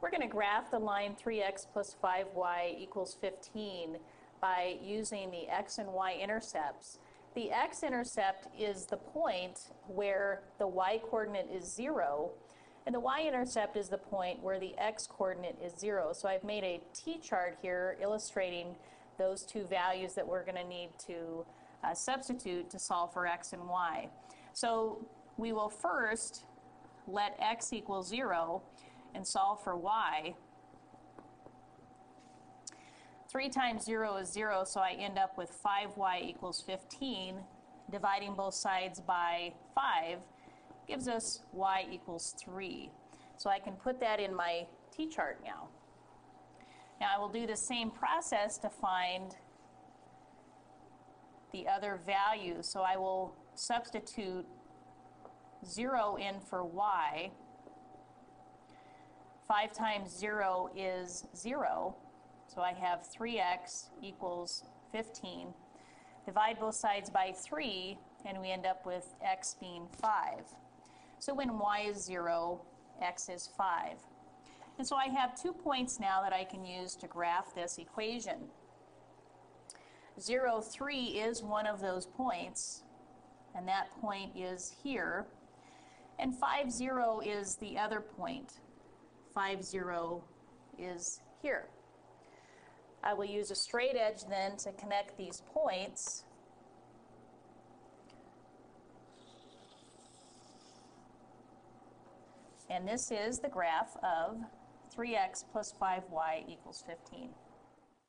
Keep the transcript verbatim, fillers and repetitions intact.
We're going to graph the line three x plus five y equals fifteen by using the x and y intercepts. The x-intercept is the point where the y-coordinate is zero, and the y-intercept is the point where the x-coordinate is zero. So I've made a t-chart here illustrating those two values that we're going to need to uh, substitute to solve for x and y. So we will first let x equal zero and solve for y. three times zero is zero, so I end up with five y equals fifteen. Dividing both sides by five gives us y equals three. So I can put that in my t-chart now. Now I will do the same process to find the other value. So I will substitute zero in for y. five times zero is zero. So I have three x equals fifteen. Divide both sides by three, and we end up with x being five. So when y is zero, x is five. And so I have two points now that I can use to graph this equation. zero, three is one of those points, and that point is here. And five, zero is the other point. five, zero is here. I will use a straight edge then to connect these points. And this is the graph of three x plus five y equals fifteen.